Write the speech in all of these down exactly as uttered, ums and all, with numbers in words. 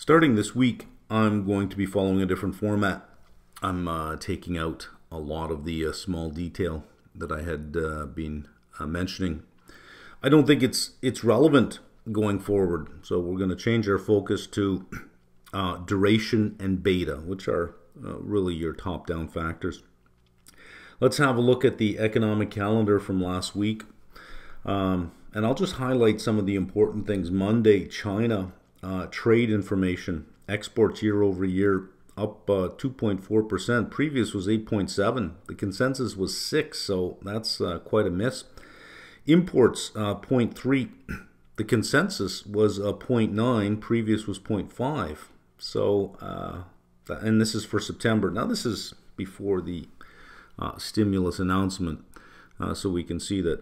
Starting this week, I'm going to be following a different format. I'm uh, taking out a lot of the uh, small detail that I had uh, been uh, mentioning. I don't think it's it's relevant going forward, so we're going to change our focus to uh, duration and beta, which are uh, really your top-down factors. Let's have a look at the economic calendar from last week, um, and I'll just highlight some of the important things. Monday, China uh, trade information, exports year over year up uh, two point four percent. Previous was eight point seven. The consensus was six, so that's uh, quite a miss. Imports uh, zero point three. The consensus was uh, zero point nine. Previous was zero point five. So, uh, and this is for September. Now this is before the uh, stimulus announcement, uh, so we can see that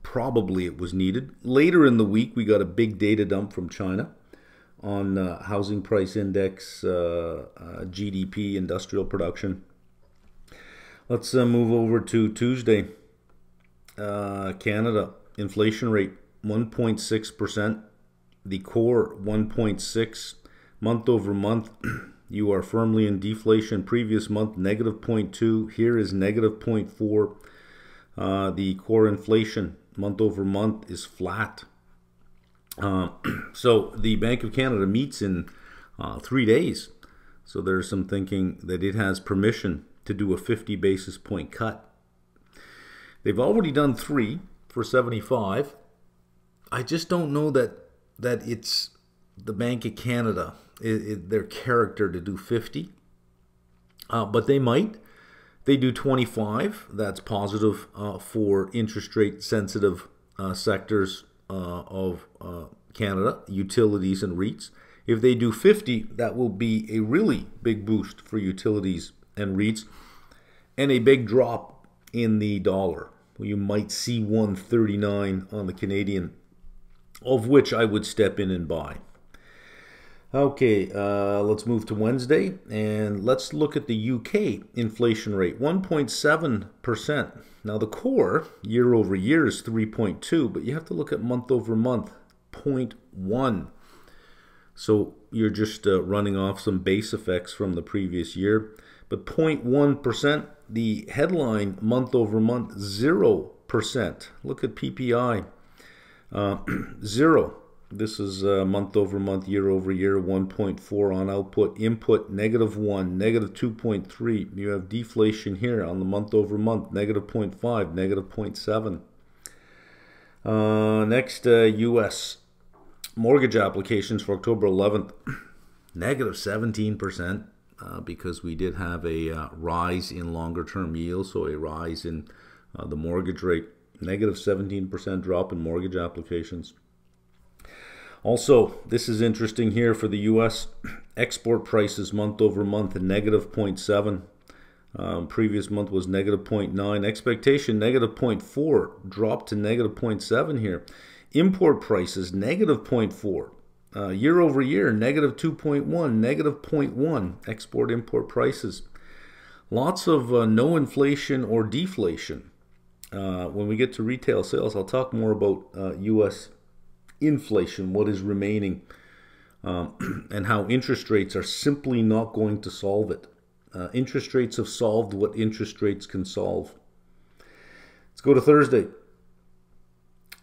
probably it was needed. Later in the week, we got a big data dump from China on uh, housing price index, uh, uh, G D P, industrial production. Let's uh, move over to Tuesday. Uh, Canada, inflation rate one point six percent, the core one point six, month over month, you are firmly in deflation. Previous month, negative zero point two, here is negative zero point four. Uh, the core inflation, month over month, is flat. Uh, so the Bank of Canada meets in uh, three days. So there's some thinking that it has permission to do a fifty basis point cut. They've already done three for seventy-five. I just don't know that that it's the Bank of Canada, it, it, their character to do fifty. Uh, but they might. They do twenty-five. That's positive uh, for interest rate sensitive uh, sectors Uh, of uh, Canada, utilities and REITs. If they do fifty, that will be a really big boost for utilities and REITs and a big drop in the dollar. You might see one thirty-nine on the Canadian, of which I would step in and buy. Okay, uh, let's move to Wednesday and let's look at the U K inflation rate, one point seven percent. Now the core year over year is three point two, but you have to look at month over month, zero point one. So you're just uh, running off some base effects from the previous year, but zero point one percent, the headline month over month, zero percent. Look at P P I, uh, zero. This is uh, month over month, year over year, one point four on output. Input, negative one, negative two point three. You have deflation here on the month over month, negative zero point five, negative zero point seven. Uh, next, uh, U S mortgage applications for October eleventh, negative seventeen percent, uh, because we did have a uh, rise in longer-term yields, so a rise in uh, the mortgage rate, negative seventeen percent drop in mortgage applications. Also, this is interesting here for the U S export prices month over month, negative zero point seven. Um, previous month was negative zero point nine. Expectation, negative zero point four, dropped to negative zero point seven here. Import prices, negative zero point four. Uh, year over year, negative two point one, negative zero point one. Export import prices. Lots of uh, no inflation or deflation. Uh, when we get to retail sales, I'll talk more about uh, U S inflation, what is remaining, um, and how interest rates are simply not going to solve it. Uh, interest rates have solved what interest rates can solve. Let's go to Thursday.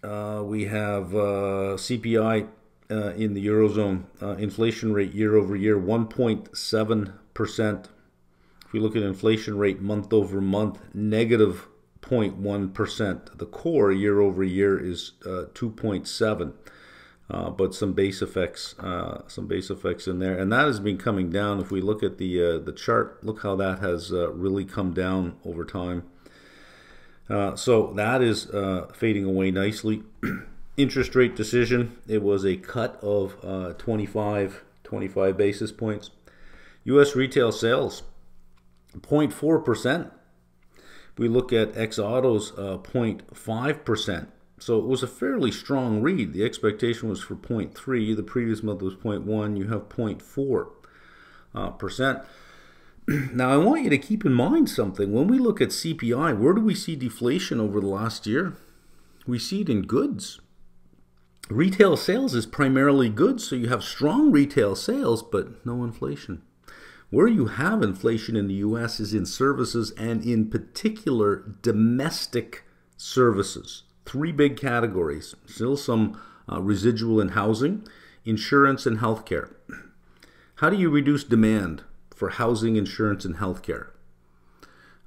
Uh, we have uh, C P I uh, in the Eurozone, uh, inflation rate year over year, one point seven percent. If we look at inflation rate month over month, negative zero point one percent. The core year over year is uh, two point seven, uh, but some base effects, uh, some base effects in there, and that has been coming down. If we look at the uh, the chart, look how that has uh, really come down over time. Uh, so that is uh, fading away nicely. Interest rate decision. It was a cut of uh, twenty-five basis points. U S retail sales, zero point four percent. We look at ex-autos, uh, zero point five percent. So it was a fairly strong read. The expectation was for zero point three. The previous month was zero point one. You have zero point four percent. Now, I want you to keep in mind something. When we look at C P I, where do we see deflation over the last year? We see it in goods. Retail sales is primarily goods, so you have strong retail sales, but no inflation. Where you have inflation in the U S is in services, and in particular, domestic services. Three big categories. Still some uh, residual in housing, insurance, and healthcare. How do you reduce demand for housing, insurance, and healthcare?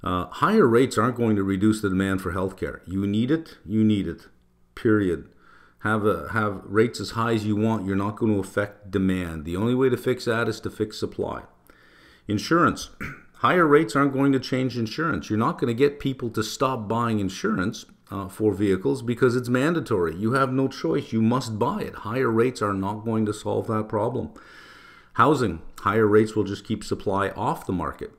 Uh, higher rates aren't going to reduce the demand for healthcare. You need it, you need it, period. Have, a, have rates as high as you want. You're not going to affect demand. The only way to fix that is to fix supply. Insurance. Higher rates aren't going to change insurance. You're not going to get people to stop buying insurance uh, for vehicles because it's mandatory. You have no choice. You must buy it. Higher rates are not going to solve that problem. Housing. Higher rates will just keep supply off the market.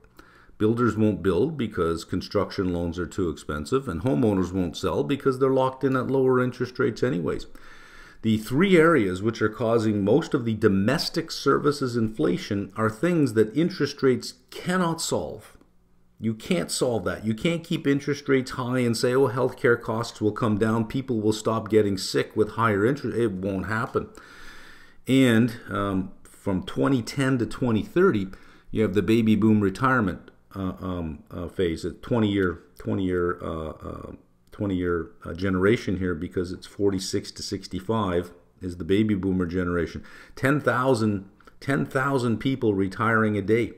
Builders won't build because construction loans are too expensive, and homeowners won't sell because they're locked in at lower interest rates anyways. The three areas which are causing most of the domestic services inflation are things that interest rates cannot solve. You can't solve that. You can't keep interest rates high and say, oh, healthcare costs will come down, people will stop getting sick with higher interest. It won't happen. And um, from twenty ten to twenty thirty, you have the baby boom retirement uh, um, uh, phase, a twenty-year, twenty-year, uh, uh, twenty-year uh, generation here, because it's forty-six to sixty-five is the baby boomer generation. ten thousand people retiring a day,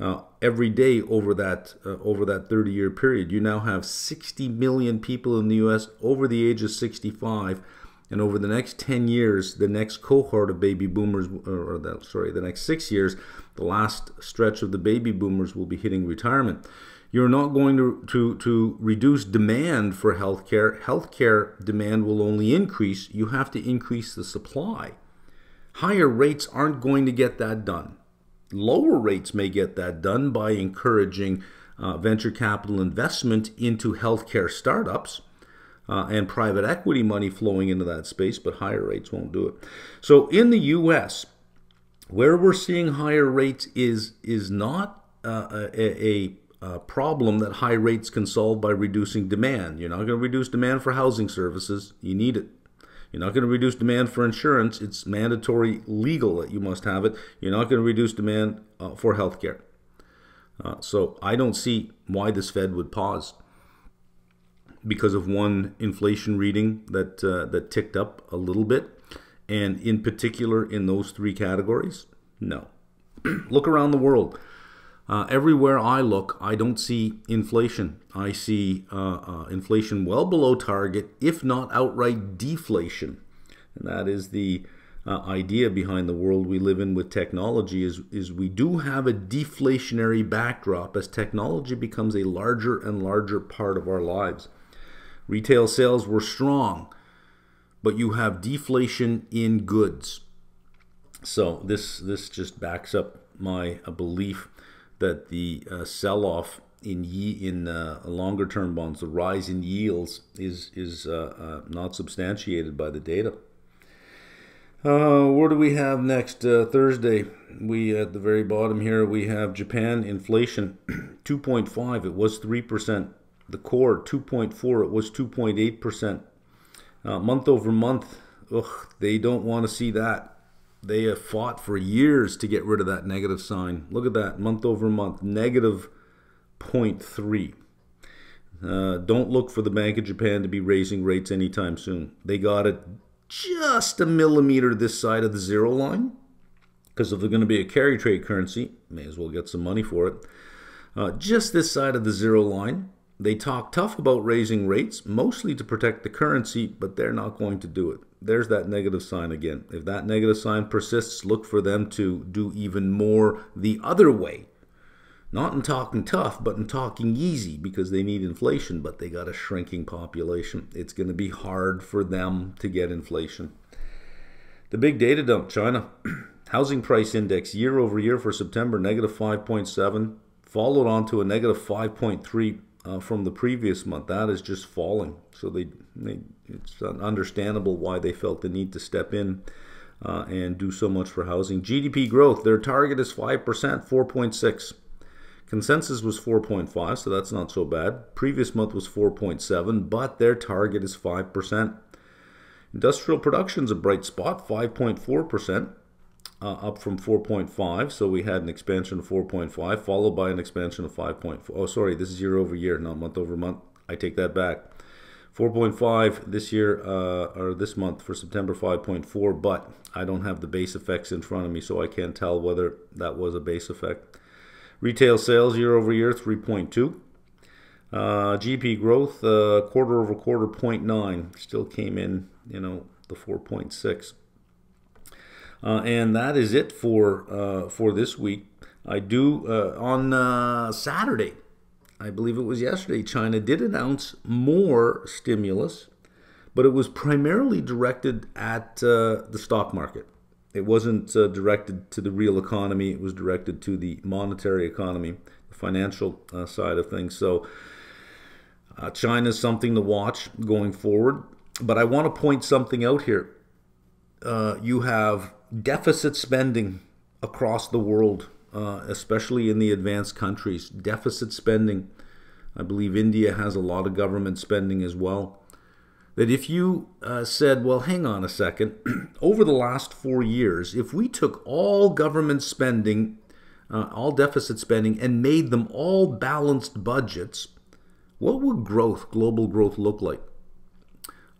uh, every day over that uh, over that thirty-year period. You now have sixty million people in the U S over the age of sixty-five, and over the next ten years, the next cohort of baby boomers, or that, sorry, the next six years, the last stretch of the baby boomers will be hitting retirement. You're not going to, to, to reduce demand for healthcare. Healthcare demand will only increase. You have to increase the supply. Higher rates aren't going to get that done. Lower rates may get that done by encouraging uh, venture capital investment into healthcare startups uh, and private equity money flowing into that space, but higher rates won't do it. So in the U S, where we're seeing higher rates is, is not uh, a... a Uh, problem that high rates can solve by reducing demand. You're not going to reduce demand for housing services. You need it. You're not going to reduce demand for insurance. It's mandatory, legal that you must have it. You're not going to reduce demand uh, for healthcare. Uh, so I don't see why this Fed would pause because of one inflation reading that uh, that ticked up a little bit, and in particular in those three categories. No. Look around the world. Uh, everywhere I look, I don't see inflation. I see uh, uh, inflation well below target, if not outright deflation. And that is the uh, idea behind the world we live in with technology, is, is we do have a deflationary backdrop as technology becomes a larger and larger part of our lives. Retail sales were strong, but you have deflation in goods. So this, this just backs up my uh, belief that the uh, sell-off in ye in uh, longer-term bonds, the rise in yields, is is uh, uh, not substantiated by the data. Uh, what do we have next uh, Thursday? We at the very bottom here we have Japan inflation, two point five. It was three percent. The core two point four. It was two point eight percent. Uh, month over month. Ugh, they don't want to see that. They have fought for years to get rid of that negative sign. Look at that, month over month, negative zero point three. Uh, don't look for the Bank of Japan to be raising rates anytime soon. They got it just a millimeter this side of the zero line, because if they're going to be a carry trade currency, may as well get some money for it. Uh, just this side of the zero line. They talk tough about raising rates, mostly to protect the currency, but they're not going to do it. There's that negative sign again. If that negative sign persists, look for them to do even more the other way. Not in talking tough, but in talking easy, because they need inflation, but they got a shrinking population. It's going to be hard for them to get inflation. The big data dump, China. Housing price index year over year for September, negative five point seven, followed on to a negative five point three. Uh, from the previous month. That is just falling. So they, they it's understandable why they felt the need to step in uh, and do so much for housing. G D P growth, their target is five percent, four point six. Consensus was four point five, so that's not so bad. Previous month was four point seven, but their target is five percent. Industrial production's a bright spot, five point four percent, uh, up from four point five. So we had an expansion of four point five, followed by an expansion of five point four. Oh, sorry, this is year over year, not month over month. I take that back. four point five this year, uh, or this month for September, five point four, but I don't have the base effects in front of me, so I can't tell whether that was a base effect. Retail sales year over year, three point two. Uh, G P growth, uh, quarter over quarter, zero point nine. Still came in, you know, the four point six. Uh, and that is it for, uh, for this week. I do, uh, on uh, Saturday, I believe it was yesterday, China did announce more stimulus, but it was primarily directed at uh, the stock market. It wasn't uh, directed to the real economy. It was directed to the monetary economy, the financial uh, side of things. So uh, China is something to watch going forward. But I want to point something out here. Uh, you have deficit spending across the world, Uh, especially in the advanced countries. Deficit spending. I believe India has a lot of government spending as well. That if you uh, said, well, hang on a second, over the last four years, if we took all government spending, uh, all deficit spending, and made them all balanced budgets, what would growth, global growth, look like?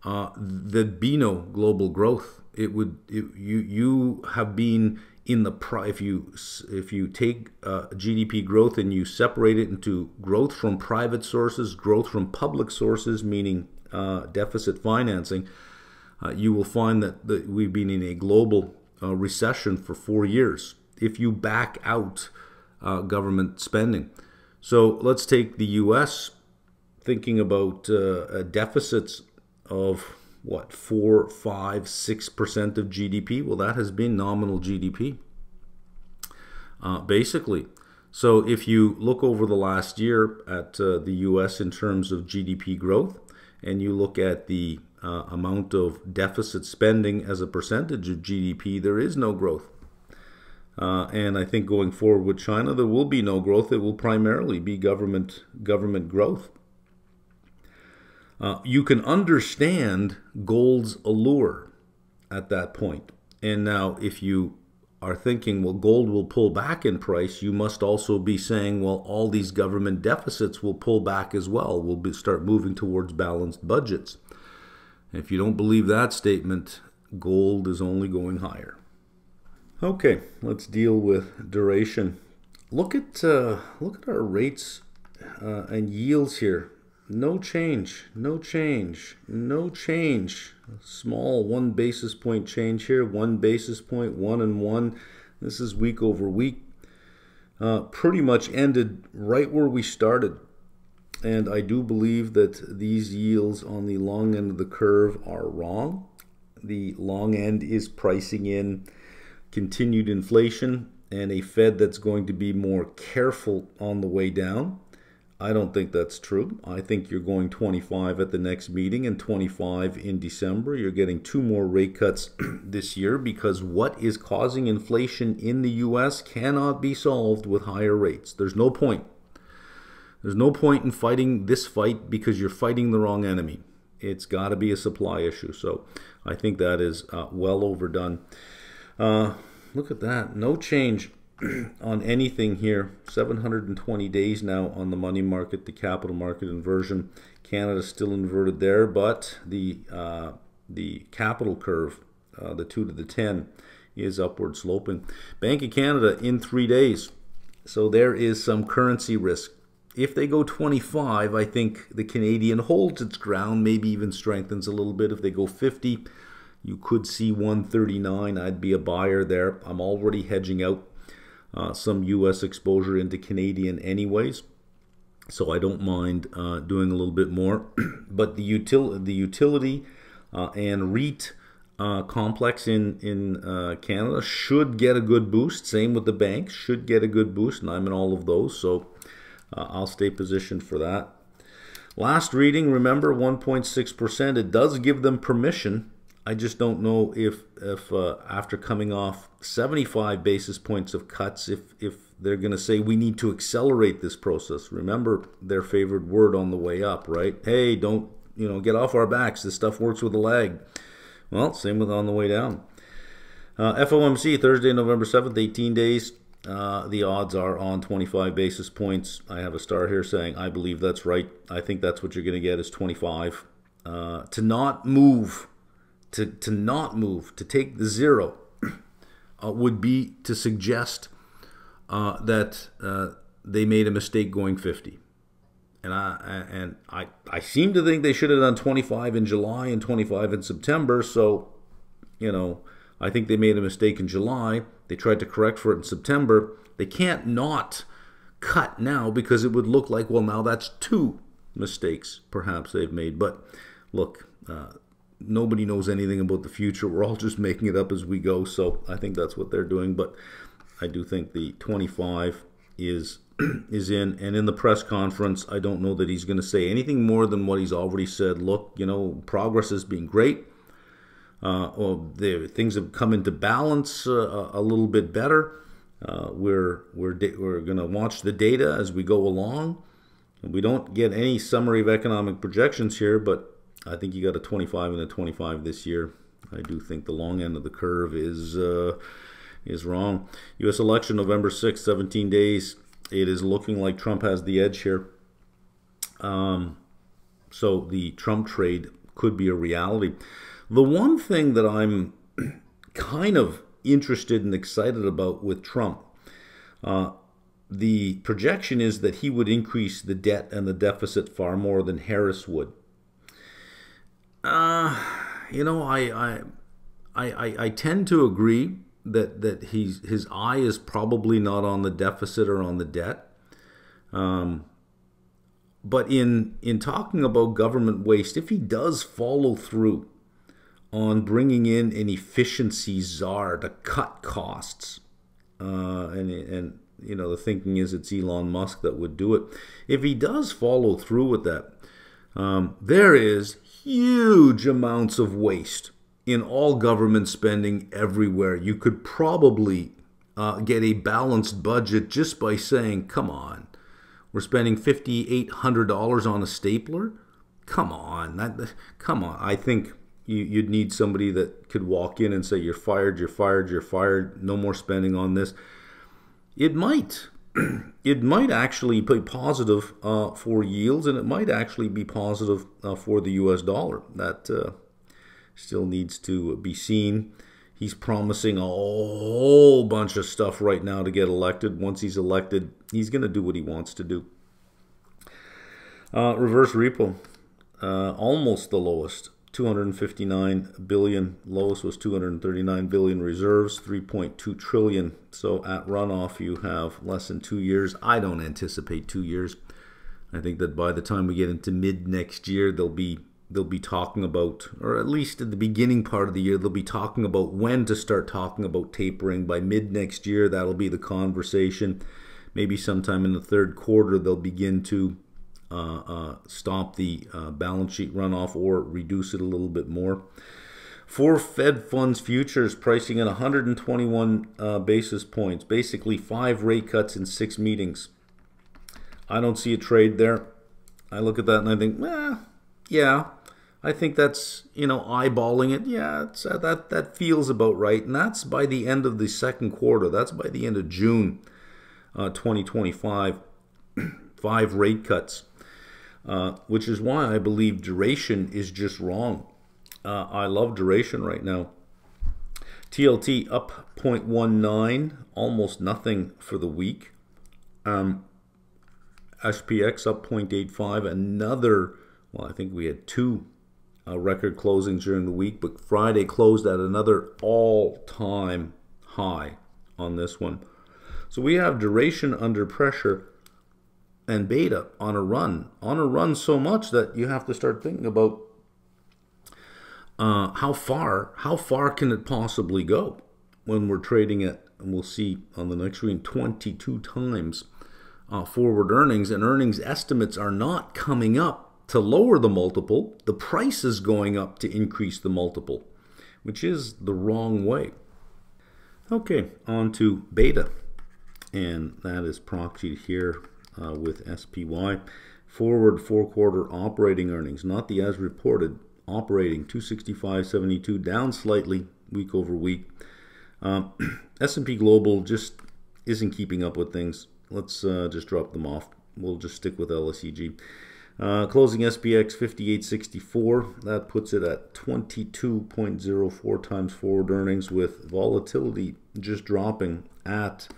Uh, there'd be no global growth. It would. It, you you have been in the pri if you if you take uh, G D P growth and you separate it into growth from private sources, growth from public sources, meaning uh, deficit financing, uh, you will find that, that we've been in a global uh, recession for four years if you back out uh, government spending. So let's take the U S thinking about uh, deficits of what, four, five, six percent of G D P? Well, that has been nominal G D P, uh, basically. So if you look over the last year at uh, the U S in terms of G D P growth, and you look at the uh, amount of deficit spending as a percentage of G D P, there is no growth. Uh, and I think going forward with China, there will be no growth. It will primarily be government government growth. Uh, you can understand gold's allure at that point. And now if you are thinking, well, gold will pull back in price, you must also be saying, well, all these government deficits will pull back as well. We'll be, start moving towards balanced budgets. And if you don't believe that statement, gold is only going higher. Okay, let's deal with duration. Look at, uh, look at our rates uh, and yields here. No change, no change, no change. Small one basis point change here, one basis point, one and one. This is week over week. Uh, pretty much ended right where we started. And I do believe that these yields on the long end of the curve are wrong. The long end is pricing in continued inflation and a Fed that's going to be more careful on the way down. I don't think that's true. I think you're going twenty-five at the next meeting and twenty-five in December. You're getting two more rate cuts this year because what is causing inflation in the U S cannot be solved with higher rates. There's no point. There's no point in fighting this fight because you're fighting the wrong enemy. It's got to be a supply issue. So I think that is uh, well overdone. Uh, look at that. No change on anything here. Seven hundred twenty days now on the money market, the capital market inversion. Canada's still inverted there, but the uh, the capital curve, uh, the two to the ten, is upward sloping. Bank of Canada in three days, so there is some currency risk. If they go twenty-five, I think the Canadian holds its ground, maybe even strengthens a little bit. If they go fifty, you could see one thirty-nine. I'd be a buyer there. I'm already hedging out Uh, some U S exposure into Canadian anyways, so I don't mind uh, doing a little bit more. But the, util the utility uh, and REIT uh, complex in, in uh, Canada should get a good boost. Same with the banks, should get a good boost, and I'm in all of those, so uh, I'll stay positioned for that. Last reading, remember, one point six percent. It does give them permission. I just don't know if, if uh, after coming off seventy-five basis points of cuts, if, if they're going to say we need to accelerate this process. Remember their favorite word on the way up, right? Hey, don't, you know, get off our backs. This stuff works with a lag. Well, same with on the way down. Uh, F O M C, Thursday, November seventh, eighteen days. Uh, the odds are on twenty-five basis points. I have a star here saying, I believe that's right. I think that's what you're going to get is twenty-five. Uh, to not move, to, to not move, to take the zero uh, would be to suggest uh, that uh, they made a mistake going fifty. And I and I, I seem to think they should have done twenty-five in July and twenty-five in September. So, you know, I think they made a mistake in July. They tried to correct for it in September. They can't not cut now because it would look like, well, now that's two mistakes perhaps they've made. But look, uh, nobody knows anything about the future. We're all just making it up as we go. So I think that's what they're doing. But I do think the twenty-five is... is in, and in the press conference, I don't know that he's going to say anything more than what he's already said. Look, you know, progress has been great. Uh, oh, the things have come into balance uh, a little bit better. Uh, we're we're we're going to watch the data as we go along. We don't get any summary of economic projections here, but I think you got a twenty-five and a twenty-five this year. I do think the long end of the curve is uh, is wrong. U S election November sixth, seventeen days. It is looking like Trump has the edge here. Um, so the Trump trade could be a reality. The one thing that I'm kind of interested and excited about with Trump, uh, the projection is that he would increase the debt and the deficit far more than Harris would. Uh, you know, I, I, I, I tend to agree that that he's, his eye is probably not on the deficit or on the debt. Um, but in, in talking about government waste, if he does follow through on bringing in an efficiency czar to cut costs, uh, and, and you know the thinking is it's Elon Musk that would do it. If he does follow through with that, um, there is huge amounts of waste in all government spending everywhere. You could probably uh, get a balanced budget just by saying, come on, we're spending five thousand eight hundred dollars on a stapler? Come on, that, come on. I think you, you'd need somebody that could walk in and say, you're fired, you're fired, you're fired, no more spending on this. It might. It might actually be positive uh, for yields, and it might actually be positive uh, for the U S dollar. That... Uh, still needs to be seen. He's promising a whole bunch of stuff right now to get elected. Once he's elected, he's going to do what he wants to do. Uh, reverse repo, uh, almost the lowest, two hundred fifty-nine billion. Lowest was two hundred thirty-nine billion reserves, three point two trillion. So at runoff, you have less than two years. I don't anticipate two years. I think that by the time we get into mid next year, there'll be they'll be talking about, or at least at the beginning part of the year, they'll be talking about when to start talking about tapering. By mid-next year, that'll be the conversation. Maybe sometime in the third quarter, they'll begin to uh, uh, stop the uh, balance sheet runoff or reduce it a little bit more. For Fed funds futures, pricing at one hundred twenty-one uh, basis points, basically five rate cuts in six meetings. I don't see a trade there. I look at that and I think, eh, yeah, I think that's, you know, eyeballing it. Yeah, it's, uh, that, that feels about right. And that's by the end of the second quarter. That's by the end of June uh, twenty twenty-five. Five rate cuts, uh, which is why I believe duration is just wrong. Uh, I love duration right now. T L T up zero point one nine, almost nothing for the week. Um, S P X up zero point eight five, another... Well, I think we had two uh, record closings during the week, but Friday closed at another all-time high on this one. So we have duration under pressure and beta on a run. On a run so much that you have to start thinking about uh, how far, how far can it possibly go when we're trading it, and we'll see on the next screen, twenty-two times uh, forward earnings, and earnings estimates are not coming up to lower the multiple. The price is going up to increase the multiple, which is the wrong way. Okay, on to beta, and that is proxied here uh, with S P Y. Forward four-quarter operating earnings, not the as-reported, operating two sixty-five seventy-two, down slightly week over week. Um, S and P Global just isn't keeping up with things. Let's uh, just drop them off. We'll just stick with L S E G. Uh, closing S P X fifty-eight sixty-four. That puts it at twenty-two point oh four times forward earnings, with volatility just dropping at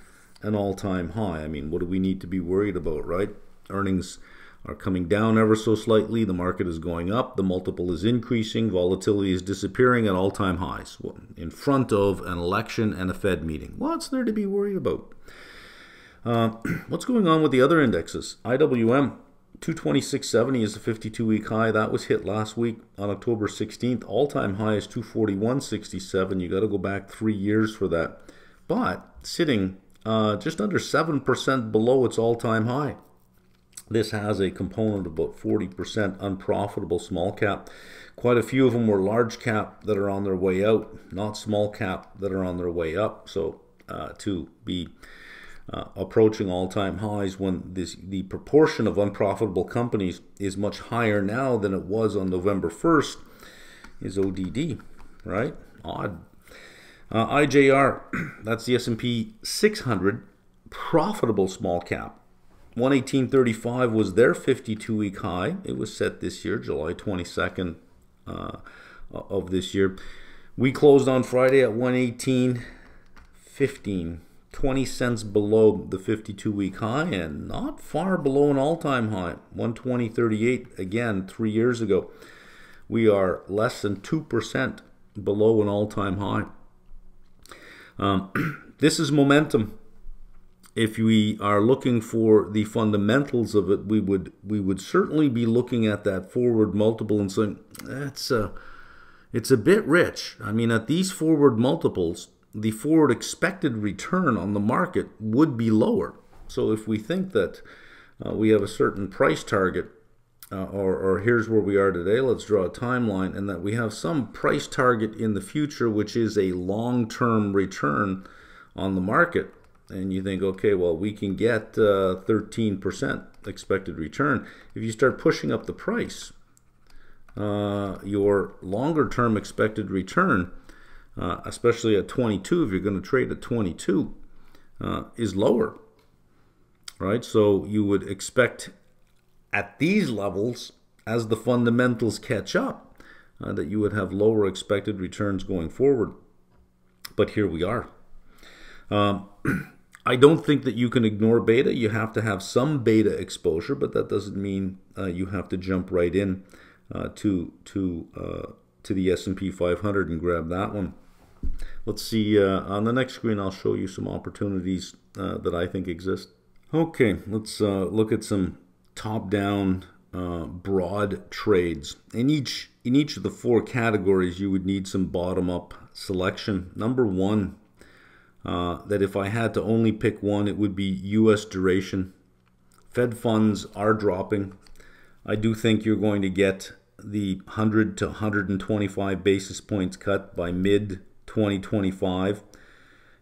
an all-time high. I mean, what do we need to be worried about, right? Earnings are coming down ever so slightly. The market is going up. The multiple is increasing. Volatility is disappearing at all-time highs in front of an election and a Fed meeting. What's there to be worried about? Uh, what's going on with the other indexes? I W M two twenty-six seventy is the fifty-two week high. That was hit last week on October sixteenth. All-time high is two forty-one sixty-seven. You got to go back three years for that. But sitting uh, just under seven percent below its all-time high. This has a component of about forty percent unprofitable small cap. Quite a few of them were large cap that are on their way out, not small cap that are on their way up. So uh, to be uh, approaching all-time highs when this, the proportion of unprofitable companies is much higher now than it was on November first is O D D, right? Odd. Uh, I J R, that's the S and P six hundred, profitable small cap. one eighteen thirty-five was their fifty-two week high. It was set this year, July twenty-second uh, of this year. We closed on Friday at one eighteen fifteen, twenty cents below the fifty-two week high and not far below an all-time high, one twenty thirty-eight, again, three years ago. We are less than two percent below an all-time high. Um, this is momentum. If we are looking for the fundamentals of it, we would we would certainly be looking at that forward multiple and saying that's a it's a bit rich. I mean, at these forward multiples, the forward expected return on the market would be lower. So if we think that uh, we have a certain price target, uh, or, or here's where we are today, let's draw a timeline, and that we have some price target in the future, which is a long-term return on the market. And you think, okay, well, we can get thirteen percent uh, expected return. If you start pushing up the price, uh, your longer-term expected return, uh, especially at twenty-two, if you're going to trade at twenty-two, uh, is lower, right? So you would expect at these levels, as the fundamentals catch up, uh, that you would have lower expected returns going forward. But here we are. Um, I don't think that you can ignore beta. You have to have some beta exposure, but that doesn't mean uh, you have to jump right in uh, to to uh, to the S and P five hundred and grab that one. Let's see. Uh, on the next screen, I'll show you some opportunities uh, that I think exist. Okay, let's uh, look at some top-down uh, broad trades. In each in each of the four categories, you would need some bottom-up selection. Number one. Uh, that if I had to only pick one, it would be U S duration. Fed funds are dropping. I do think you're going to get the one hundred to one twenty-five basis points cut by mid twenty twenty-five.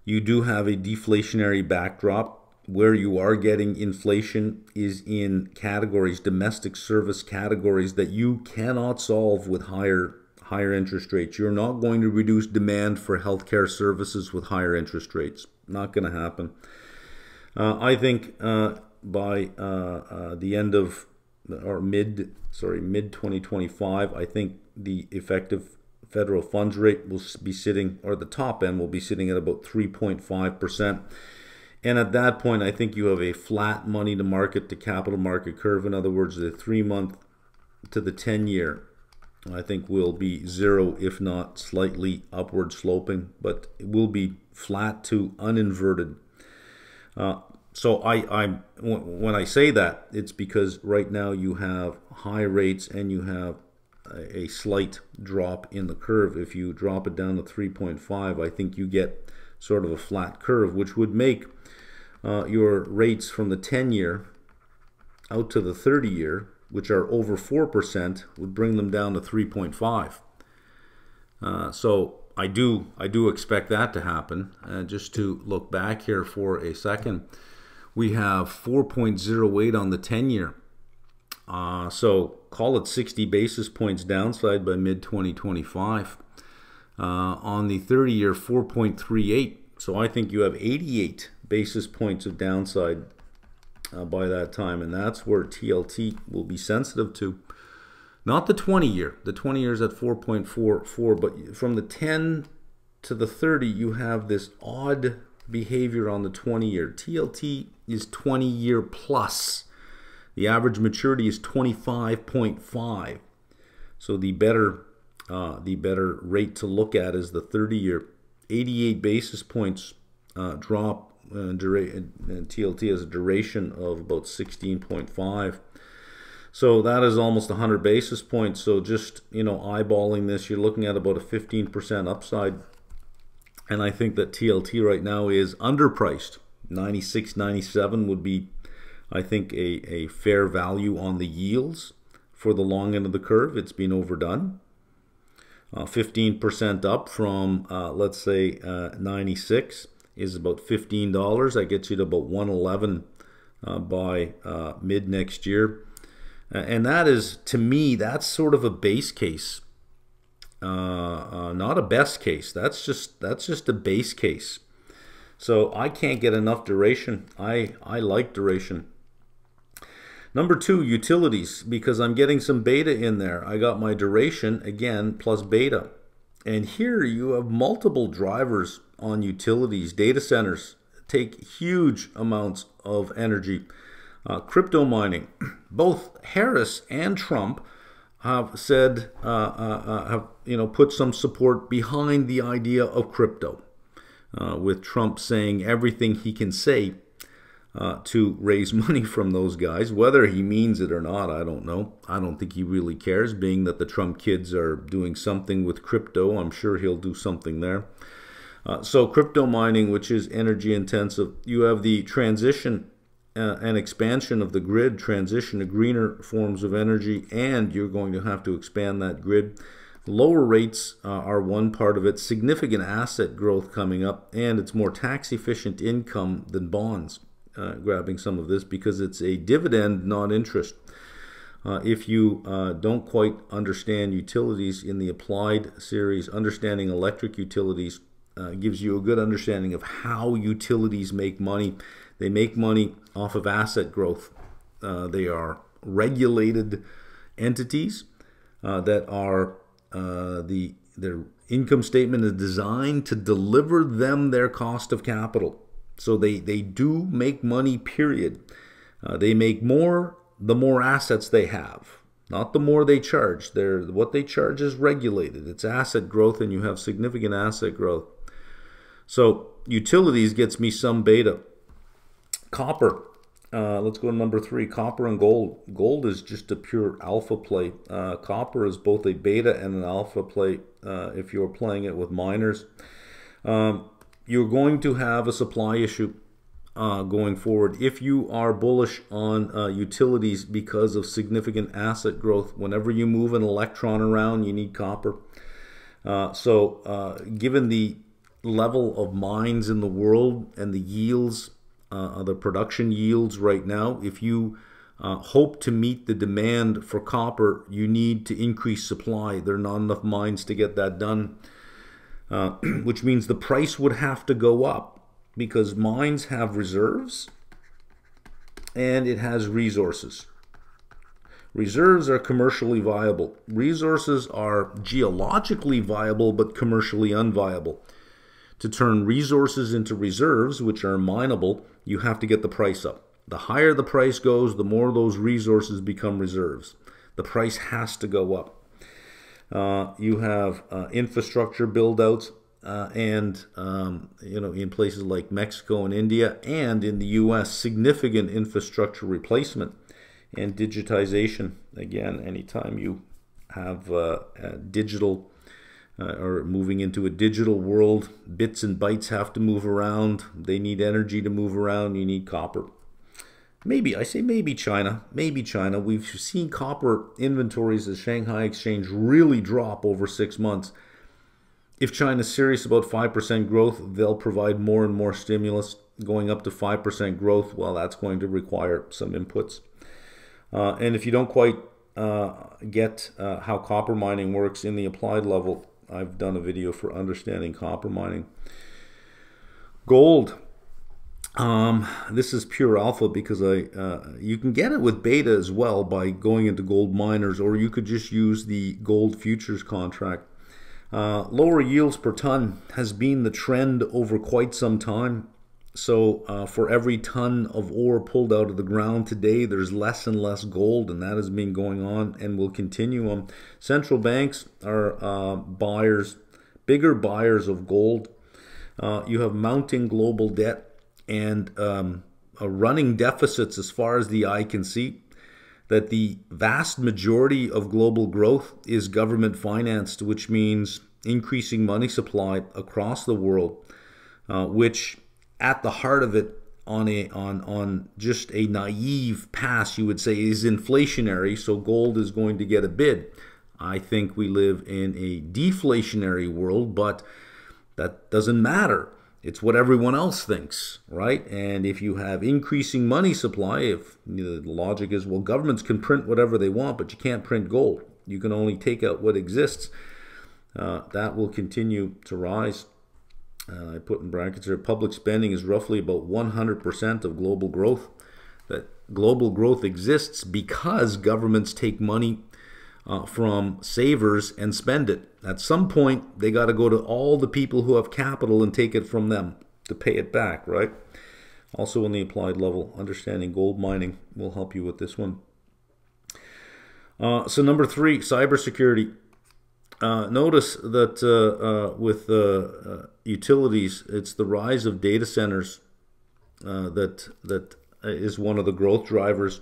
You do have a deflationary backdrop. Where you are getting inflation is in categories, domestic service categories, that you cannot solve with higher higher interest rates. You're not going to reduce demand for healthcare services with higher interest rates. Not going to happen. Uh, I think uh, by uh, uh, the end of or mid, sorry, mid twenty twenty-five, I think the effective federal funds rate will be sitting, or the top end will be sitting at about three point five percent. And at that point, I think you have a flat money to market to capital market curve. In other words, the three month to the ten year. I think will be zero, if not slightly upward sloping, but it will be flat to uninverted. Uh, so I, I, when I say that, it's because right now you have high rates and you have a, a slight drop in the curve. If you drop it down to three point five, I think you get sort of a flat curve, which would make uh, your rates from the ten year out to the thirty year, which are over four percent, would bring them down to three point five. Uh, so I do, I do expect that to happen. Uh, just to look back here for a second, we have four point oh eight on the ten year. Uh, so call it sixty basis points downside by mid twenty twenty-five. Uh, on the thirty year, four point three eight. So I think you have eighty-eight basis points of downside uh, by that time. And that's where T L T will be sensitive to. Not the twenty year. The twenty years at four point four four. But from the ten to the thirty, you have this odd behavior on the twenty year. T L T is twenty year plus. The average maturity is twenty-five point five. So the better uh, the better rate to look at is the thirty year. eighty-eight basis points uh, drop. Uh, dura and T L T has a duration of about sixteen point five. So that is almost one hundred basis points. So just, you know, eyeballing this, you're looking at about a fifteen percent upside. And I think that T L T right now is underpriced. ninety-six, ninety-seven would be, I think, a, a fair value on the yields for the long end of the curve. It's been overdone. fifteen percent uh, up from, uh, let's say, uh, ninety-six is about fifteen dollars. That gets you to about one eleven uh, by uh, mid next year. Uh, and that is, to me, that's sort of a base case. Uh, uh, not a best case. That's just that's just a base case. So I can't get enough duration. I, I like duration. Number two, utilities, because I'm getting some beta in there. I got my duration, again, plus beta. And here you have multiple drivers on utilities. Data centers take huge amounts of energy. Uh, crypto mining. Both Harris and Trump have said, uh, uh, have you know, put some support behind the idea of crypto. Uh, with Trump saying everything he can say Uh, to raise money from those guys. Whether he means it or not, I don't know. I don't think he really cares, being that the Trump kids are doing something with crypto. I'm sure he'll do something there. Uh, so crypto mining, which is energy intensive. You have the transition uh, and expansion of the grid, transition to greener forms of energy, and you're going to have to expand that grid. Lower rates uh, are one part of it. Significant asset growth coming up, and it's more tax efficient income than bonds. Uh, grabbing some of this because it's a dividend, not interest. Uh, if you uh, don't quite understand utilities in the applied series, understanding electric utilities uh, gives you a good understanding of how utilities make money. They make money off of asset growth. Uh, they are regulated entities uh, that are uh, the their income statement is designed to deliver them their cost of capital. So they, they do make money, period. Uh, they make more the more assets they have, not the more they charge. They're, what they charge is regulated. It's asset growth, and you have significant asset growth. So utilities gets me some beta. Copper. Uh, let's go to number three, copper and gold. Gold is just a pure alpha play. Uh, copper is both a beta and an alpha play uh, if you're playing it with miners. Um, You're going to have a supply issue uh, going forward if you are bullish on uh, utilities because of significant asset growth. Whenever you move an electron around, you need copper. Uh, so uh, given the level of mines in the world and the yields, uh, the production yields right now, if you uh, hope to meet the demand for copper, you need to increase supply. There are not enough mines to get that done. Uh, which means the price would have to go up because mines have reserves and it has resources. Reserves are commercially viable. Resources are geologically viable but commercially unviable. To turn resources into reserves, which are mineable, you have to get the price up. The higher the price goes, the more those resources become reserves. The price has to go up. Uh, you have uh, infrastructure build-outs uh, and, um, you know, in places like Mexico and India and in the U S, significant infrastructure replacement and digitization. Again, anytime you have uh, a digital uh, or moving into a digital world, bits and bytes have to move around. They need energy to move around. You need copper. Maybe, I say maybe China, maybe China. We've seen copper inventories at Shanghai Exchange really drop over six months. If China's serious about five percent growth, they'll provide more and more stimulus. Going up to five percent growth, well, that's going to require some inputs. Uh, and if you don't quite uh, get uh, how copper mining works in the applied level, I've done a video for understanding copper mining. Gold. Um, this is pure alpha because I uh, you can get it with beta as well by going into gold miners, or you could just use the gold futures contract. Uh, lower yields per ton has been the trend over quite some time. So uh, for every ton of ore pulled out of the ground today, there's less and less gold, and that has been going on and will continue on. Central banks are uh, buyers, bigger buyers of gold. Uh, you have mounting global debt and um, uh, running deficits as far as the eye can see. That the vast majority of global growth is government financed, which means increasing money supply across the world, uh, which at the heart of it, on a on on just a naive pass, you would say is inflationary. So gold is going to get a bid. I think we live in a deflationary world, but that doesn't matter. It's what everyone else thinks, right? And if you have increasing money supply, if you know, the logic is, well, governments can print whatever they want, but you can't print gold. You can only take out what exists. Uh, that will continue to rise. Uh, I put in brackets here, public spending is roughly about one hundred percent of global growth. That global growth exists because governments take money Uh, from savers and spend it. At some point, they got to go to all the people who have capital and take it from them to pay it back, right? Also on the applied level, understanding gold mining will help you with this one. Uh, so number three, cybersecurity. Uh, notice that uh, uh, with uh, uh, utilities, it's the rise of data centers uh, that that is one of the growth drivers.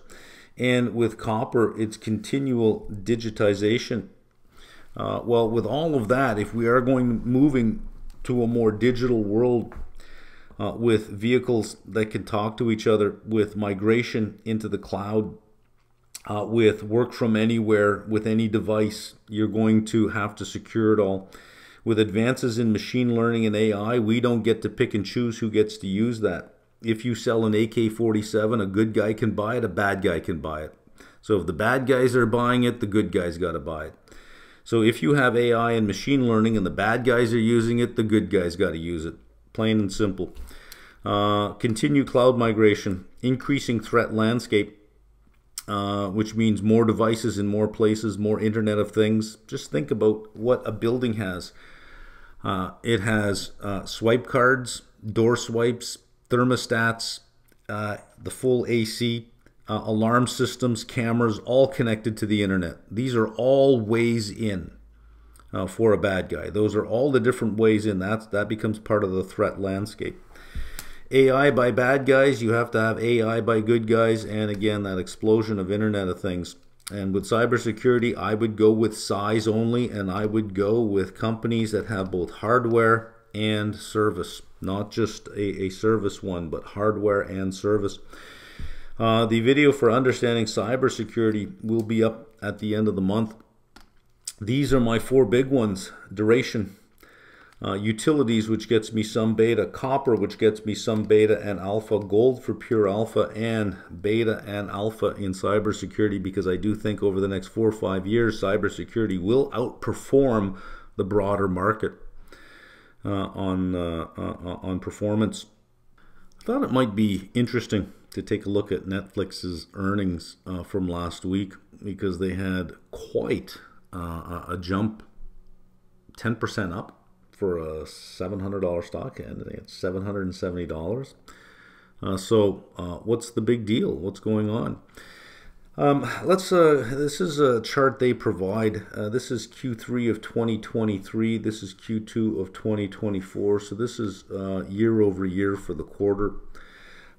And with copper, it's continual digitization. Uh, well, with all of that, if we are going moving to a more digital world uh, with vehicles that can talk to each other, with migration into the cloud, uh, with work from anywhere, with any device, you're going to have to secure it all. With advances in machine learning and A I, we don't get to pick and choose who gets to use that. If you sell an A K forty-seven, a good guy can buy it, a bad guy can buy it. So if the bad guys are buying it, the good guys got to buy it. So if you have A I and machine learning and the bad guys are using it, the good guys got to use it. Plain and simple. Uh, continue cloud migration, increasing threat landscape, uh, which means more devices in more places, more Internet of Things. Just think about what a building has. Uh, it has uh, swipe cards, door swipes, thermostats, uh, the full A C, uh, alarm systems, cameras, all connected to the internet. These are all ways in uh, for a bad guy. Those are all the different ways in. That's, that becomes part of the threat landscape. A I by bad guys, you have to have A I by good guys, and again, that explosion of Internet of Things. And with cybersecurity, I would go with size only, and I would go with companies that have both hardware and service, not just a, a service one, but hardware and service. Uh, the video for understanding cybersecurity will be up at the end of the month. These are my four big ones: duration, uh, utilities, which gets me some beta, copper, which gets me some beta and alpha, gold for pure alpha, and beta and alpha in cybersecurity, because I do think over the next four or five years, cybersecurity will outperform the broader market. Uh, on uh, uh, on performance. I thought it might be interesting to take a look at Netflix's earnings uh, from last week, because they had quite uh, a jump, ten percent up for a seven hundred dollar stock, and it's seven hundred seventy dollars. Uh, so uh, what's the big deal? What's going on? Um, let's. Uh, this is a chart they provide. Uh, this is Q three of twenty twenty-three. This is Q two of twenty twenty-four. So this is uh, year over year for the quarter.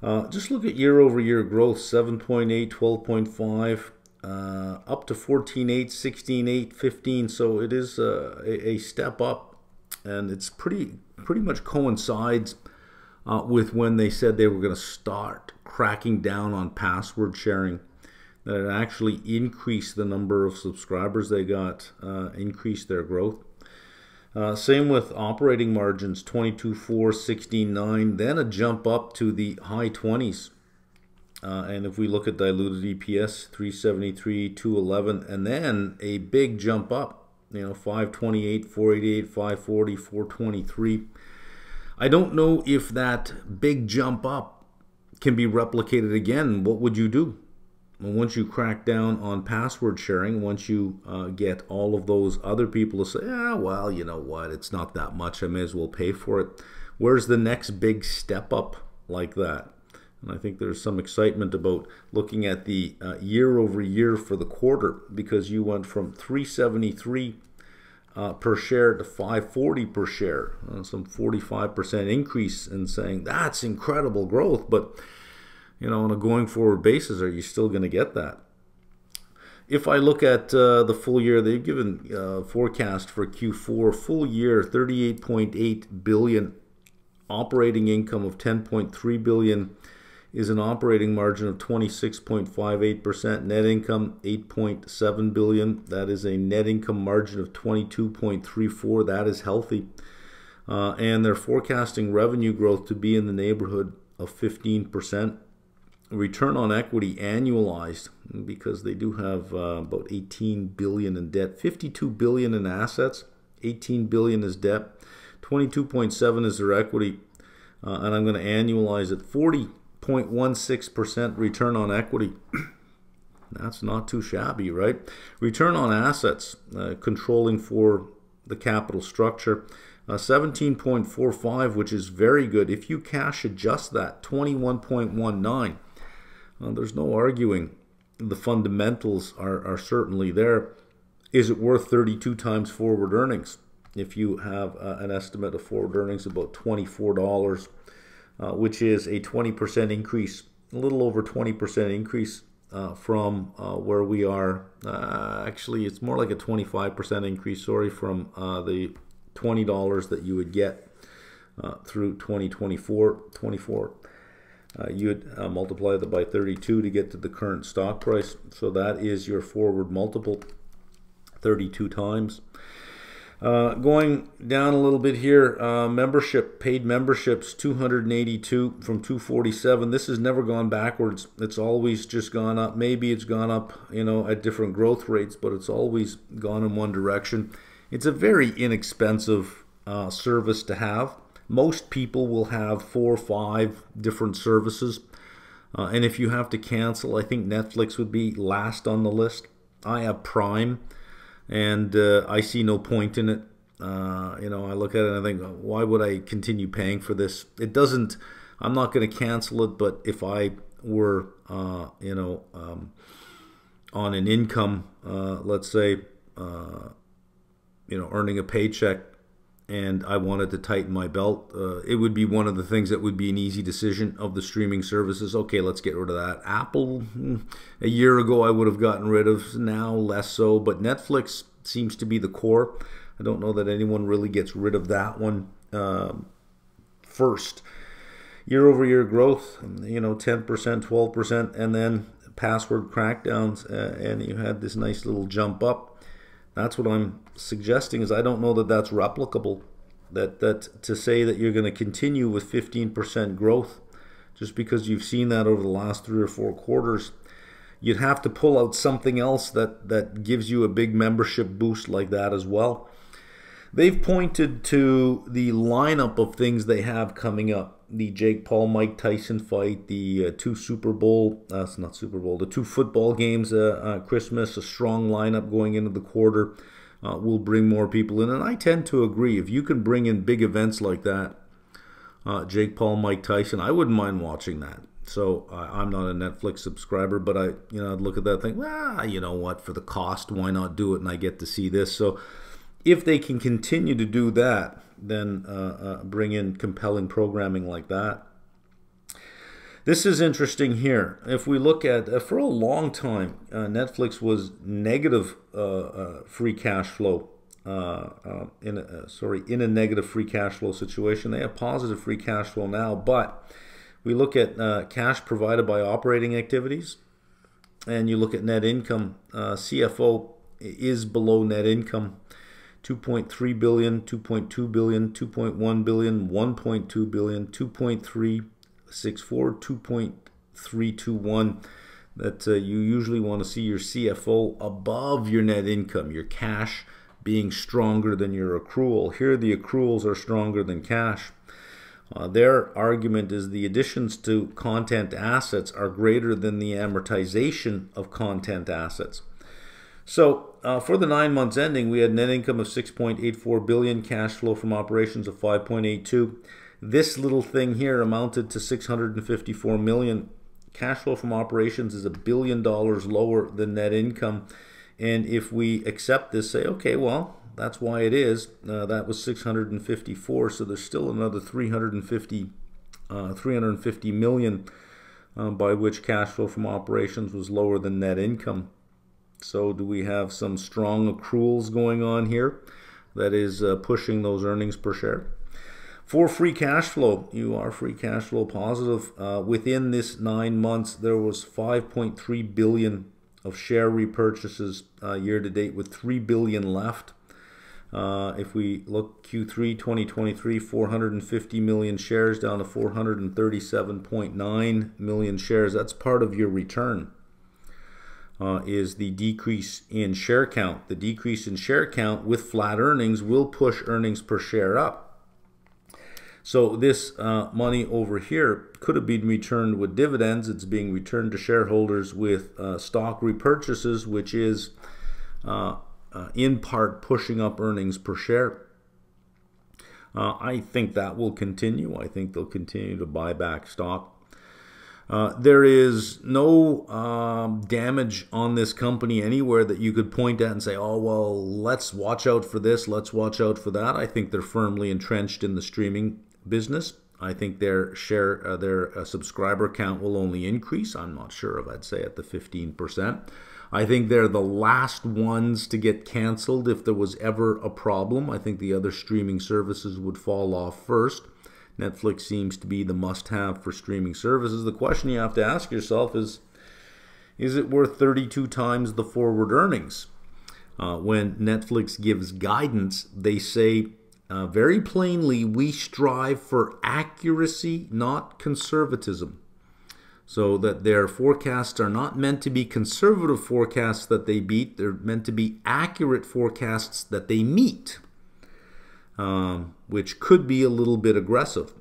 Uh, just look at year over year growth: seven point eight, twelve point five, uh, up to fourteen point eight, sixteen point eight, fifteen. So it is uh, a, a step up, and it's pretty pretty much coincides uh, with when they said they were going to start cracking down on password sharing. That it actually increased the number of subscribers they got, uh, increased their growth. Uh, same with operating margins, twenty-two point four, sixteen point nine, then a jump up to the high twenties. Uh, and if we look at diluted E P S, three seventy-three, two eleven, and then a big jump up, you know, five twenty-eight, four eighty-eight, five forty, four twenty-three. I don't know if that big jump up can be replicated again. What would you do? And once you crack down on password sharing, once you uh, get all of those other people to say, yeah, well, you know what, it's not that much, I may as well pay for it. Where's the next big step up like that? And I think there's some excitement about looking at the uh, year over year for the quarter, because you went from three seventy-three uh, per share to five forty per share, uh, some forty-five percent increase, and saying that's incredible growth. But you know, on a going forward basis, are you still going to get that? If I look at uh, the full year, they've given uh, forecast for Q four full year thirty-eight point eight billion, operating income of ten point three billion, is an operating margin of twenty-six point five eight percent, net income eight point seven billion. That is a net income margin of twenty-two point three four. That is healthy, uh, and they're forecasting revenue growth to be in the neighborhood of fifteen percent. Return on equity annualized, because they do have uh, about eighteen billion in debt, fifty-two billion in assets, eighteen billion is debt, twenty-two point seven is their equity, uh, and I'm going to annualize it, forty point one six percent return on equity. That's not too shabby, right? Return on assets, uh, controlling for the capital structure, Uh, seventeen point four five, which is very good. If you cash adjust that, twenty-one point one nine. Uh, there's no arguing the fundamentals are, are certainly there. Is it worth thirty-two times forward earnings? If you have uh, an estimate of forward earnings about twenty-four dollars, uh, which is a twenty percent increase, a little over twenty percent increase uh, from uh, where we are. Uh, actually, it's more like a twenty-five percent increase, sorry, from uh, the twenty dollars that you would get uh, through twenty twenty-four. Uh, you'd uh, multiply that by thirty-two to get to the current stock price. So that is your forward multiple, thirty-two times. Uh, going down a little bit here, uh, membership, paid memberships, two hundred eighty-two from two forty-seven. This has never gone backwards. It's always just gone up. Maybe it's gone up, you know, at different growth rates, but it's always gone in one direction. It's a very inexpensive uh, service to have. Most people will have four or five different services. Uh, and if you have to cancel, I think Netflix would be last on the list. I have Prime, and uh, I see no point in it. Uh, you know, I look at it and I think, why would I continue paying for this? It doesn't, I'm not going to cancel it, but if I were, uh, you know, um, on an income, uh, let's say, uh, you know, earning a paycheck, and I wanted to tighten my belt, uh, it would be one of the things that would be an easy decision of the streaming services. Okay, let's get rid of that. Apple, a year ago I would have gotten rid of, now less so, but Netflix seems to be the core. I don't know that anyone really gets rid of that one um, first. Year over year growth, you know, ten percent, twelve percent, and then password crackdowns, uh, and you had this nice little jump up. That's what I'm suggesting, is I don't know that that's replicable. That, that to say that you're going to continue with fifteen percent growth, just because you've seen that over the last three or four quarters, you'd have to pull out something else that, that gives you a big membership boost like that as well. They've pointed to the lineup of things they have coming up. The Jake Paul, Mike Tyson fight, the uh, two Super Bowl, uh, it's not Super Bowl, the two football games uh, uh, Christmas, a strong lineup going into the quarter uh, will bring more people in. And I tend to agree, if you can bring in big events like that, uh, Jake Paul, Mike Tyson, I wouldn't mind watching that. So uh, I'm not a Netflix subscriber, but I, you know, I'd look at that thing, well, you know what, for the cost, why not do it? And I get to see this. So if they can continue to do that, then uh, uh, bring in compelling programming like that. This is interesting here. If we look at, uh, for a long time, uh, Netflix was negative uh, uh, free cash flow, uh, uh, in a, uh, sorry, in a negative free cash flow situation. They have positive free cash flow now, but we look at uh, cash provided by operating activities, and you look at net income. Uh, C F O is below net income. two point three billion, two point two billion, two point one billion, one point two billion, two point three six four, three two one, that uh, you usually want to see your C F O above your net income, your cash being stronger than your accrual. Here the accruals are stronger than cash. Uh, their argument is the additions to content assets are greater than the amortization of content assets. So uh, for the nine months ending, we had net income of six point eight four billion dollars, cash flow from operations of five point eight two billion dollars. This little thing here amounted to six hundred fifty-four million dollars. Cash flow from operations is a billion dollars lower than net income. And if we accept this, say, okay, well, that's why it is. Uh, that was six hundred fifty-four, so there's still another three hundred fifty million dollars uh, by which cash flow from operations was lower than net income. So do we have some strong accruals going on here that is uh, pushing those earnings per share? For free cash flow, you are free cash flow positive. Uh, within this nine months, there was five point three billion dollars of share repurchases uh, year to date, with three billion dollars left. Uh, if we look Q three twenty twenty-three, four hundred fifty million shares down to four hundred thirty-seven point nine million shares. That's part of your return. Uh, is the decrease in share count. The decrease in share count with flat earnings will push earnings per share up. So this uh, money over here could have been returned with dividends. It's being returned to shareholders with uh, stock repurchases, which is uh, uh, in part pushing up earnings per share. Uh, I think that will continue. I think they'll continue to buy back stock. Uh, there is no um, damage on this company anywhere that you could point at and say, oh, well, let's watch out for this, let's watch out for that. I think they're firmly entrenched in the streaming business. I think their share, uh, their uh, subscriber count will only increase. I'm not sure if I'd say at the fifteen percent. I think they're the last ones to get canceled if there was ever a problem. I think the other streaming services would fall off first. Netflix seems to be the must-have for streaming services. The question you have to ask yourself is, is it worth thirty-two times the forward earnings? Uh, when Netflix gives guidance, they say uh, very plainly, we strive for accuracy, not conservatism. So that their forecasts are not meant to be conservative forecasts that they beat. They're meant to be accurate forecasts that they meet. Um, which could be a little bit aggressive.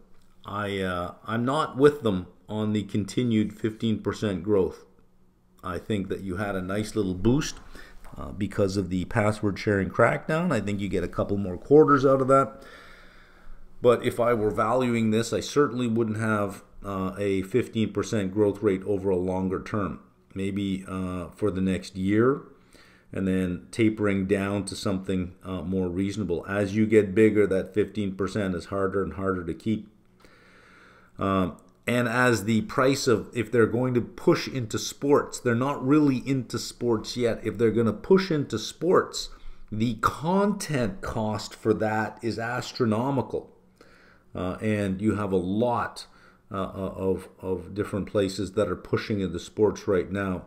I, uh, I'm not with them on the continued fifteen percent growth. I think that you had a nice little boost uh, because of the password sharing crackdown. I think you get a couple more quarters out of that. But if I were valuing this, I certainly wouldn't have uh, a fifteen percent growth rate over a longer term. Maybe uh, for the next year, and then tapering down to something uh, more reasonable. As you get bigger, that fifteen percent is harder and harder to keep. Um, and as the price of, if they're going to push into sports, they're not really into sports yet. If they're going to push into sports, the content cost for that is astronomical. Uh, and you have a lot uh, of, of different places that are pushing into sports right now.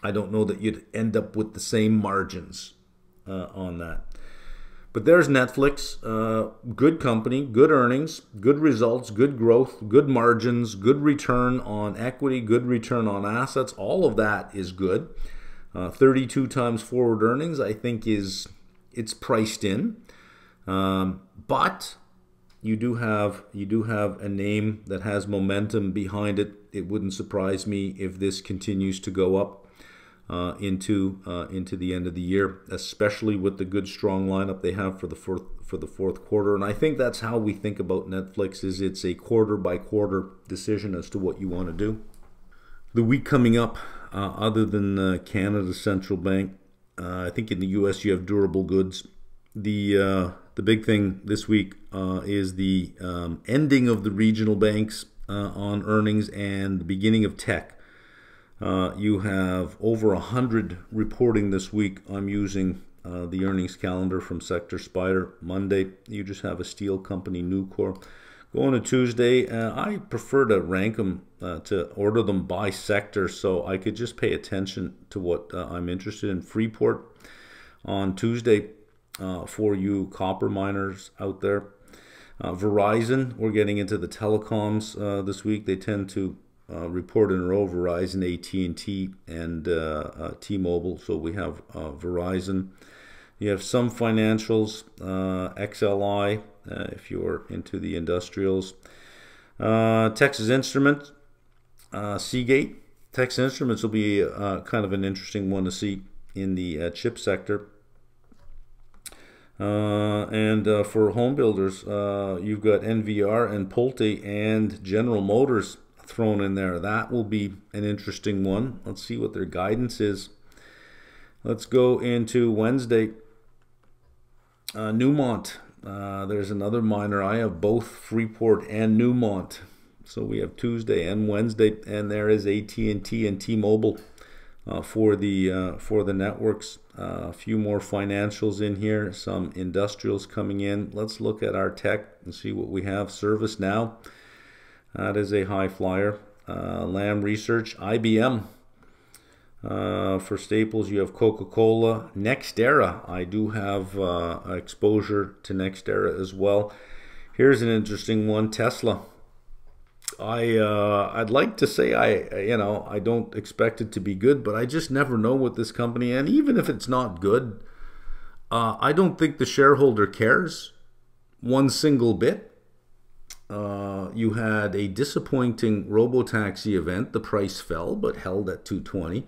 I don't know that you'd end up with the same margins uh, on that. But there's Netflix, uh, good company, good earnings, good results, good growth, good margins, good return on equity, good return on assets. All of that is good. Uh, thirty-two times forward earnings, I think, is it's priced in. Um, but you do have you do have a name that has momentum behind it. It wouldn't surprise me if this continues to go up. Uh, into uh, into the end of the year, especially with the good strong lineup they have for the fourth for the fourth quarter. And I think that's how we think about Netflix, is it's a quarter by quarter decision as to what you want to do. The week coming up, uh, other than uh, Canada's central bank, uh, I think in the U S you have durable goods. The uh, the big thing this week uh, is the um, ending of the regional banks uh, on earnings and the beginning of tech. Uh, you have over one hundred reporting this week. I'm using uh, the earnings calendar from Sector Spider. Monday, you just have a steel company, Nucor. Going to Tuesday, uh, I prefer to rank them, uh, to order them by sector, so I could just pay attention to what uh, I'm interested in. Freeport on Tuesday uh, for you copper miners out there. Uh, Verizon, we're getting into the telecoms uh, this week. They tend to uh, reported in a row, Verizon, A T and T, and uh, uh, T-Mobile. So we have uh, Verizon. You have some financials, uh, X L I, uh, if you're into the industrials. Uh, Texas Instruments, uh, Seagate. Texas Instruments will be uh, kind of an interesting one to see in the uh, chip sector. Uh, and uh, for home builders, uh, you've got N V R and Pulte and General Motors thrown in there. That will be an interesting one. Let's see what their guidance is. Let's go into Wednesday. Uh, Newmont. Uh, there's another miner. I have both Freeport and Newmont. So we have Tuesday and Wednesday, and there is A T and T and T-Mobile uh, for the uh, for the networks. Uh, a few more financials in here, some industrials coming in. Let's look at our tech and see what we have. ServiceNow, that is a high flyer. Uh, Lam Research, I B M. Uh, for staples, you have Coca-Cola, NextEra. I do have uh, exposure to NextEra as well. Here's an interesting one, Tesla. I uh, I'd like to say I you know I don't expect it to be good, but I just never know with this company. And even if it's not good, uh, I don't think the shareholder cares one single bit. Uh, you had a disappointing robotaxi event. The price fell, but held at two twenty.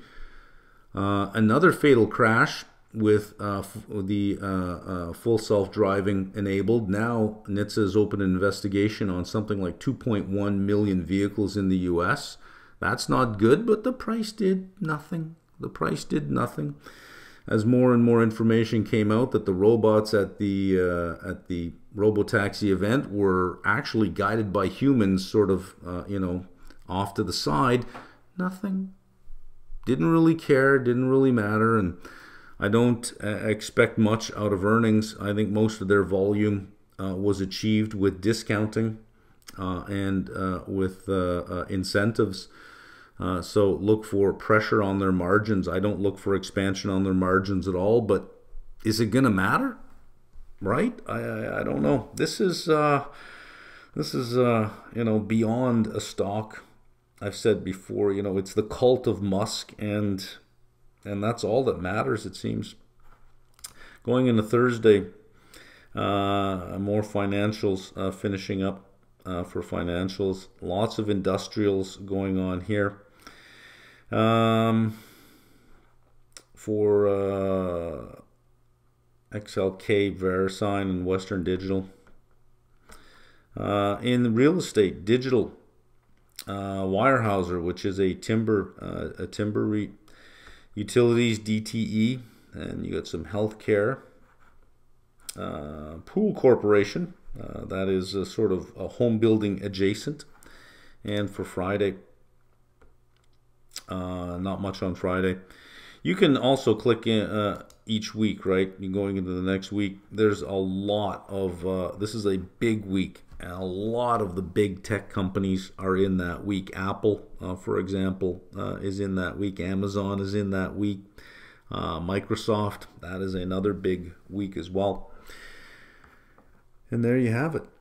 Uh, another fatal crash with uh, f the uh, uh, full self-driving enabled. Now N H T S A has opened an investigation on something like two point one million vehicles in the U S. That's not good, but the price did nothing. The price did nothing. As more and more information came out that the robots at the uh, at the robotaxi event were actually guided by humans, sort of uh, you know off to the side, nothing. Didn't really care. Didn't really matter. And I don't uh, expect much out of earnings. I think most of their volume uh, was achieved with discounting uh, and uh, with uh, uh, incentives. Uh, so look for pressure on their margins. I don't look for expansion on their margins at all, but is it going to matter? Right? I, I, I don't know. This is, uh, this is uh, you know, beyond a stock. I've said before, you know, it's the cult of Musk, and, and that's all that matters, it seems. Going into Thursday, uh, more financials uh, finishing up uh, for financials. Lots of industrials going on here. Um, for uh, X L K, Verisign, and Western Digital. Uh, in real estate, digital uh, Weyerhaeuser, which is a timber uh, a timber REIT, utilities D T E, and you got some healthcare. Uh, Pool Corporation, uh, that is a sort of a home building adjacent. And for Friday, uh, not much on Friday. You can also click in uh, each week, right? You're going into the next week. There's a lot of, uh, this is a big week, and a lot of the big tech companies are in that week. Apple, uh, for example, uh, is in that week. Amazon is in that week. Uh, Microsoft, that is another big week as well. And there you have it.